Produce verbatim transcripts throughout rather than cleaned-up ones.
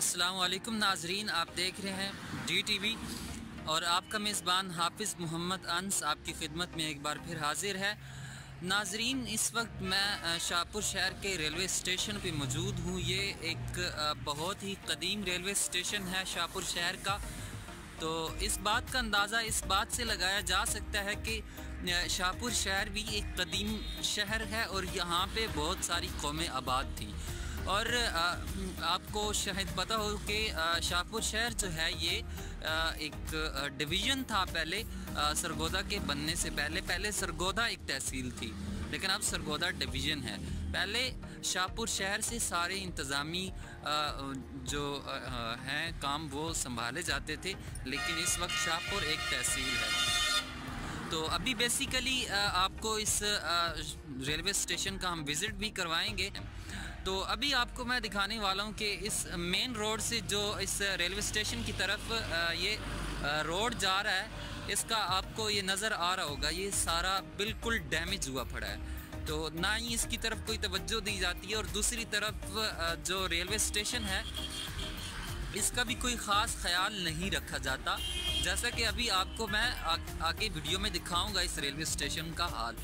अस्सलामुअलैकुम नाजरीन, आप देख रहे हैं डी टी वी और आपका मेज़बान हाफिज़ मोहम्मद अंस आपकी खिदमत में एक बार फिर हाजिर है। नाजरीन, इस वक्त मैं शाहपुर शहर के रेलवे स्टेशन पे मौजूद हूँ। ये एक बहुत ही कदीम रेलवे स्टेशन है शाहपुर शहर का, तो इस बात का अंदाज़ा इस बात से लगाया जा सकता है कि शाहपुर शहर भी एक कदीम शहर है और यहाँ पे बहुत सारी कौमें आबाद थी। और आपको शायद पता हो कि शाहपुर शहर जो है ये एक डिवीज़न था पहले, सरगोधा के बनने से पहले। पहले सरगोधा एक तहसील थी, लेकिन अब सरगोधा डिवीज़न है। पहले शाहपुर शहर से सारे इंतज़ामी जो हैं काम वो संभाले जाते थे, लेकिन इस वक्त शाहपुर एक तहसील है। तो अभी बेसिकली आपको इस रेलवे स्टेशन का हम विज़िट भी करवाएंगे। तो अभी आपको मैं दिखाने वाला हूँ कि इस मेन रोड से जो इस रेलवे स्टेशन की तरफ ये रोड जा रहा है, इसका आपको ये नज़र आ रहा होगा, ये सारा बिल्कुल डैमेज हुआ पड़ा है। तो ना ही इसकी तरफ कोई तवज्जो दी जाती है और दूसरी तरफ जो रेलवे स्टेशन है इसका भी कोई ख़ास ख्याल नहीं रखा जाता, जैसा कि अभी आपको मैं आ, आगे वीडियो में दिखाऊंगा इस रेलवे स्टेशन का हाल,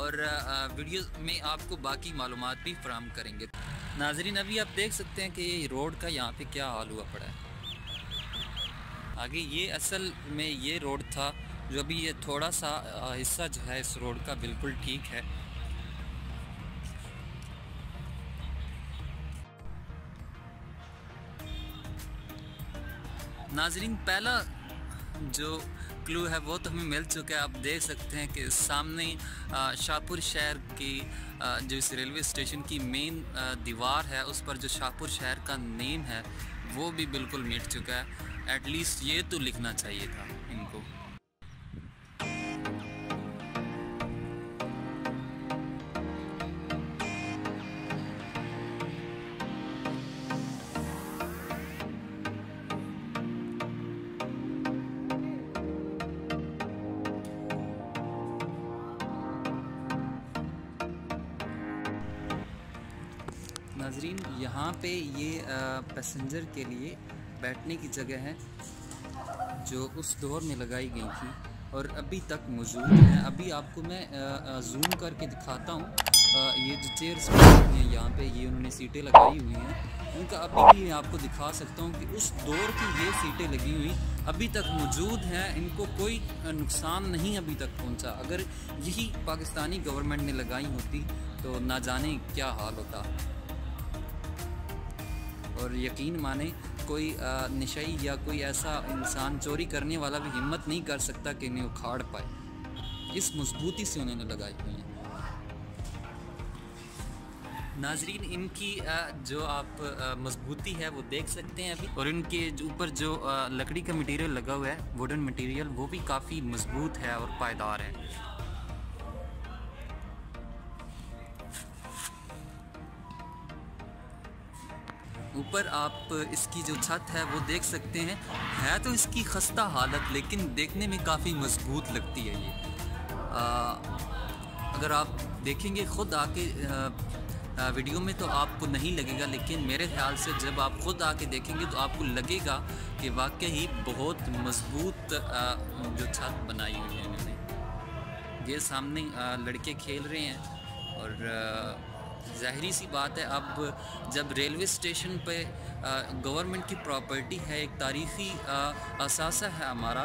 और आ, वीडियो में आपको बाकी मालूमात भी फराहम करेंगे। नाजरीन, अभी आप देख सकते हैं कि ये रोड का यहाँ पे क्या हाल हुआ पड़ा है। आगे ये असल में ये रोड था, जो अभी ये थोड़ा सा हिस्सा जो है इस रोड का बिल्कुल ठीक है। नाजरीन, पहला जो क्लू है वो तो हमें मिल चुका है। आप देख सकते हैं कि सामने शाहपुर शहर की जो इस रेलवे स्टेशन की मेन दीवार है उस पर जो शाहपुर शहर का नेम है वो भी बिल्कुल मिट चुका है। एटलीस्ट ये तो लिखना चाहिए था इनको। नाजरीन, यहाँ पे ये पैसेंजर के लिए बैठने की जगह है जो उस दौर में लगाई गई थी और अभी तक मौजूद है। अभी आपको मैं जूम करके दिखाता हूँ, ये जो चेयर्स हैं यहाँ पे ये उन्होंने सीटें लगाई हुई हैं, उनका अभी भी मैं आपको दिखा सकता हूँ कि उस दौर की ये सीटें लगी हुई अभी तक मौजूद हैं। इनको कोई नुकसान नहीं अभी तक पहुँचा। अगर यही पाकिस्तानी गवर्नमेंट ने लगाई होती तो ना जाने क्या हाल होता। और यकीन माने कोई नशई या कोई ऐसा इंसान चोरी करने वाला भी हिम्मत नहीं कर सकता कि इन्हें उखाड़ पाए, इस मजबूती से उन्होंने लगाई हुई है। नाजरीन, इनकी जो आप मजबूती है वो देख सकते हैं अभी, और इनके ऊपर जो लकड़ी का मटेरियल लगा हुआ है, वुडन मटेरियल, वो भी काफ़ी मजबूत है और पायदार है। ऊपर आप इसकी जो छत है वो देख सकते हैं, है तो इसकी खस्ता हालत, लेकिन देखने में काफ़ी मजबूत लगती है ये। आ, अगर आप देखेंगे ख़ुद आके आ, आ, वीडियो में तो आपको नहीं लगेगा, लेकिन मेरे ख्याल से जब आप ख़ुद आके देखेंगे तो आपको लगेगा कि वाकई ही बहुत मजबूत जो छत बनाई हुई है इन्होंने। ये सामने आ, लड़के खेल रहे हैं और आ, ज़ाहिरी सी बात है, अब जब रेलवे स्टेशन पे गवर्नमेंट की प्रॉपर्टी है, एक तारीख़ी असासा है हमारा,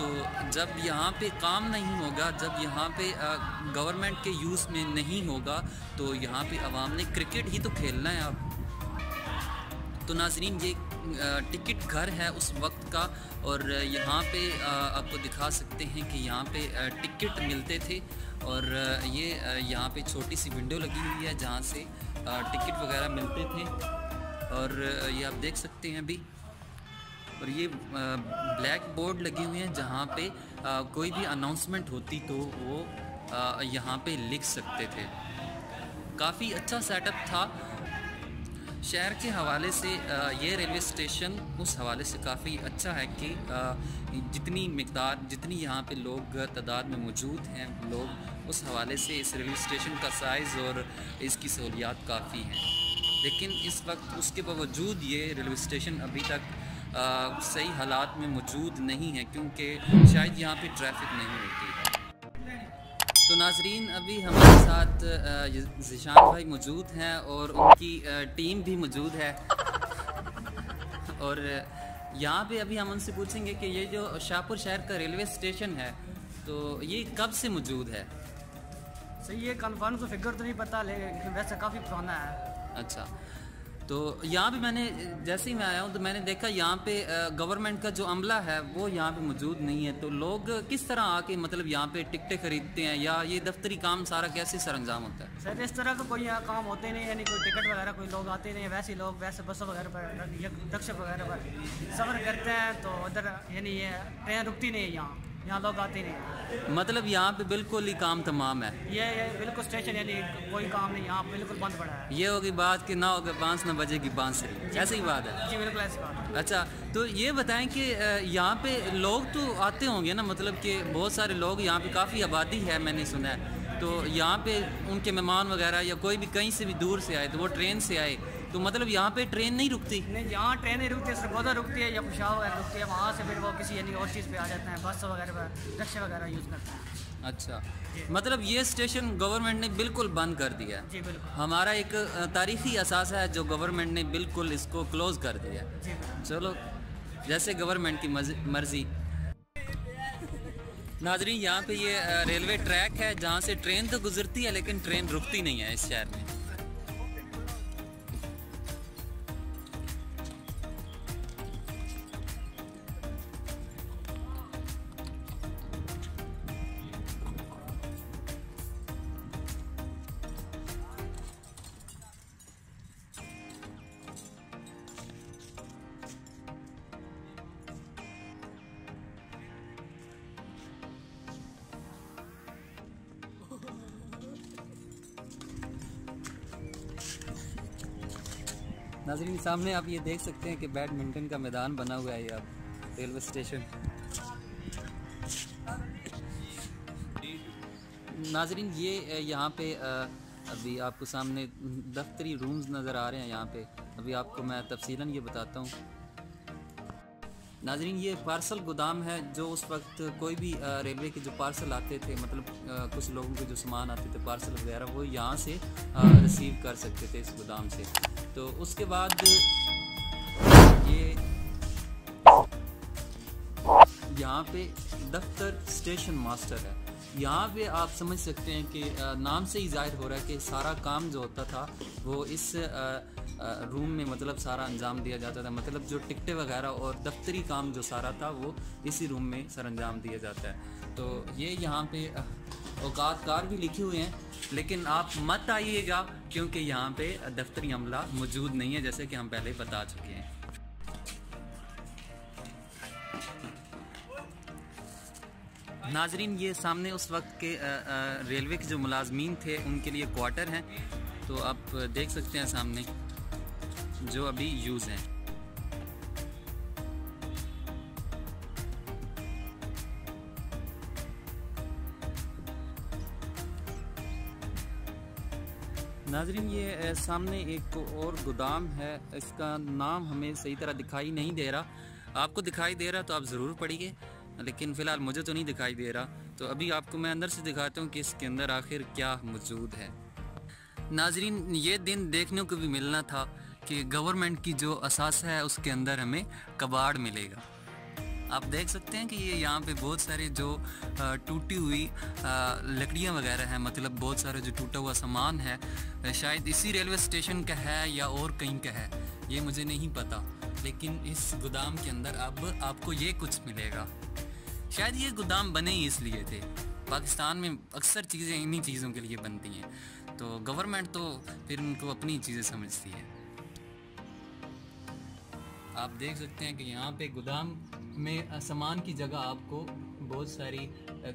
तो जब यहाँ पे काम नहीं होगा, जब यहाँ पे गवर्नमेंट के यूज़ में नहीं होगा, तो यहाँ पे आवाम ने क्रिकेट ही तो खेलना है अब। तो नाजरीन, ये टिकट घर है उस वक्त का, और यहाँ पे आपको दिखा सकते हैं कि यहाँ पे टिकट मिलते थे, और ये यहाँ पे छोटी सी विंडो लगी हुई है जहाँ से टिकट वगैरह मिलते थे, और ये आप देख सकते हैं अभी। और ये ब्लैक बोर्ड लगे हुए हैं जहाँ पे कोई भी अनाउंसमेंट होती तो वो यहाँ पे लिख सकते थे। काफ़ी अच्छा सेटअप था शहर के हवाले से। ये रेलवे स्टेशन उस हवाले से काफ़ी अच्छा है कि जितनी मकदार जितनी यहाँ पे लोग तादाद में मौजूद हैं लोग, उस हवाले से इस रेलवे स्टेशन का साइज़ और इसकी सहूलियात काफ़ी हैं। लेकिन इस वक्त उसके बावजूद ये रेलवे स्टेशन अभी तक आ, सही हालात में मौजूद नहीं है, क्योंकि शायद यहाँ पे ट्रैफिक नहीं होती है। तो नाजरीन, अभी हमारे साथ जिशान भाई मौजूद हैं और उनकी टीम भी मौजूद है और यहाँ पे अभी हम उनसे पूछेंगे कि ये जो शाहपुर शहर का रेलवे स्टेशन है तो ये कब से मौजूद है? सही है, कन्फर्म तो फिगर तो नहीं पता, लेकिन वैसे काफ़ी पुराना है। अच्छा, तो यहाँ भी मैंने जैसे ही मैं आया हूँ तो मैंने देखा यहाँ पे गवर्नमेंट का जो अमला है वो यहाँ पे मौजूद नहीं है। तो लोग किस तरह आके मतलब यहाँ पे टिकटें खरीदते हैं, या ये दफ्तरी काम सारा कैसे सरंजाम होता है? सर, इस तरह का कोई यहाँ काम होते नहीं है, नहीं कोई टिकट वगैरह, कोई लोग आते नहीं, वैसे लोग वैसे बसों वगैरह पर या रिक्शा वगैरह पर सफ़र करते हैं। तो उधर यानी ये ट्रेन रुकती नहीं है, यहाँ यहाँ लोग आते नहीं, मतलब यहाँ पे बिल्कुल ही काम तमाम है। ये, ये बिल्कुल स्टेशन यानी कोई काम नहीं, यहाँ बिल्कुल बंद पड़ा है। ये होगी बात कि ना होगा बांस, ना बजेगी बांसुरी, ऐसी ही बात है। जी बिल्कुल ऐसी बात है। अच्छा, तो ये बताएं कि यहाँ पे लोग तो आते होंगे ना, मतलब कि बहुत सारे लोग, यहाँ पे काफ़ी आबादी है मैंने सुना है, तो यहाँ पे उनके मेहमान वगैरह या कोई भी कहीं से भी दूर से आए तो वो ट्रेन से आए, तो मतलब यहाँ पे ट्रेन नहीं रुकती? नहीं, यहाँ ट्रेन नहीं रुकती है, सरगोधा रुकती है या खुशाव वगैरह रुकती है, वहाँ से फिर वो किसी यानी और चीज़ पे आ जाते हैं, बस वगैरह पर रिक्शा वगैरह यूज़ करते हैं। अच्छा, मतलब ये स्टेशन गवर्नमेंट ने बिल्कुल बंद कर दिया है। जी बिल्कुल, हमारा एक तारीखी असासा है जो गवर्नमेंट ने बिल्कुल इसको क्लोज़ कर दिया है। जी चलो, जैसे गवर्नमेंट की मर्ज़ी। नाजरीन, यहाँ पर ये रेलवे ट्रैक है जहाँ से ट्रेन तो गुजरती है लेकिन ट्रेन रुकती नहीं है इस शहर में। नाजरीन, सामने आप ये देख सकते हैं कि बैडमिंटन का मैदान बना हुआ है, अब रेलवे स्टेशन। नाजरीन, ये यहाँ पे अभी आपको सामने दफ्तरी रूम्स नज़र आ रहे हैं, यहाँ पे अभी आपको मैं तफसीलन ये बताता हूँ। नाजरीन, ये पार्सल गोदाम है जो उस वक्त कोई भी रेलवे के जो पार्सल आते थे, मतलब कुछ लोगों के जो सामान आते थे पार्सल वगैरह, वो यहाँ से रिसीव कर सकते थे इस गोदाम से। तो उसके बाद ये यहाँ पे दफ्तर स्टेशन मास्टर है। यहाँ पे आप समझ सकते हैं कि नाम से ही जाहिर हो रहा है कि सारा काम जो होता था वो इस रूम में मतलब सारा अंजाम दिया जाता था, मतलब जो टिकटें वगैरह और दफ्तरी काम जो सारा था वो इसी रूम में सर अंजाम दिया जाता है। तो ये यहाँ पे औकात कार भी लिखे हुए हैं, लेकिन आप मत आइएगा क्योंकि यहाँ पे दफ्तरी अमला मौजूद नहीं है, जैसे कि हम पहले बता चुके हैं। नाजरीन, ये सामने उस वक्त के रेलवे के जो मुलाजमीन थे उनके लिए क्वार्टर हैं, तो आप देख सकते हैं सामने जो अभी यूज़ हैं। नाजरीन, ये सामने एक और गोदाम है, इसका नाम हमें सही तरह दिखाई नहीं दे रहा। आपको दिखाई दे रहा तो आप ज़रूर पढ़िए, लेकिन फ़िलहाल मुझे तो नहीं दिखाई दे रहा। तो अभी आपको मैं अंदर से दिखाता हूँ कि इसके अंदर आखिर क्या मौजूद है। नाजरीन, ये दिन देखने को भी मिलना था कि गवर्नमेंट की जो असासा है उसके अंदर हमें कबाड़ मिलेगा। आप देख सकते हैं कि ये यहाँ पे बहुत सारे जो टूटी हुई लकड़ियाँ वगैरह हैं, मतलब बहुत सारे जो टूटा हुआ सामान है, शायद इसी रेलवे स्टेशन का है या और कहीं का है, ये मुझे नहीं पता। लेकिन इस गोदाम के अंदर अब आपको ये कुछ मिलेगा। शायद ये गोदाम बने ही इसलिए थे, पाकिस्तान में अक्सर चीज़ें इन्हीं चीज़ों के लिए बनती हैं, तो गवर्नमेंट तो फिर उनको अपनी चीज़ें समझती है। आप देख सकते हैं कि यहाँ पे गोदाम में सामान की जगह आपको बहुत सारी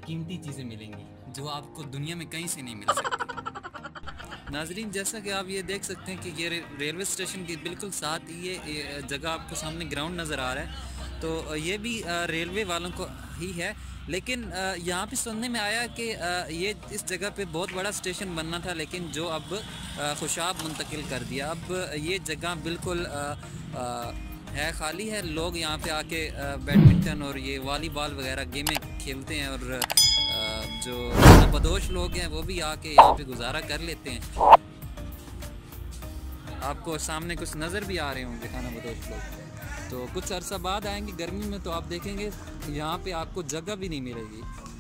कीमती चीज़ें मिलेंगी जो आपको दुनिया में कहीं से नहीं मिल सकती। नाजरीन, जैसा कि आप ये देख सकते हैं कि ये रे, रेलवे स्टेशन के बिल्कुल साथ ही ये, ये जगह आपको सामने ग्राउंड नज़र आ रहा है, तो ये भी रेलवे वालों को ही है। लेकिन यहाँ पे सुनने में आया कि ये इस जगह पे बहुत बड़ा स्टेशन बनना था, लेकिन जो अब खुशाब मुंतकिल कर दिया। अब ये जगह बिल्कुल आ, आ, है खाली है। लोग यहाँ पे आके बैडमिंटन और ये वॉलीबॉल वगैरह गेमें खेलते हैं, और जो बदोश लोग हैं वो भी आके यहाँ पे गुजारा कर लेते हैं। आपको सामने कुछ नज़र भी आ रहे होंगे खाना बदोश लोग। तो कुछ अरसा बाद आएंगे गर्मी में तो आप देखेंगे यहाँ पे आपको जगह भी नहीं मिलेगी।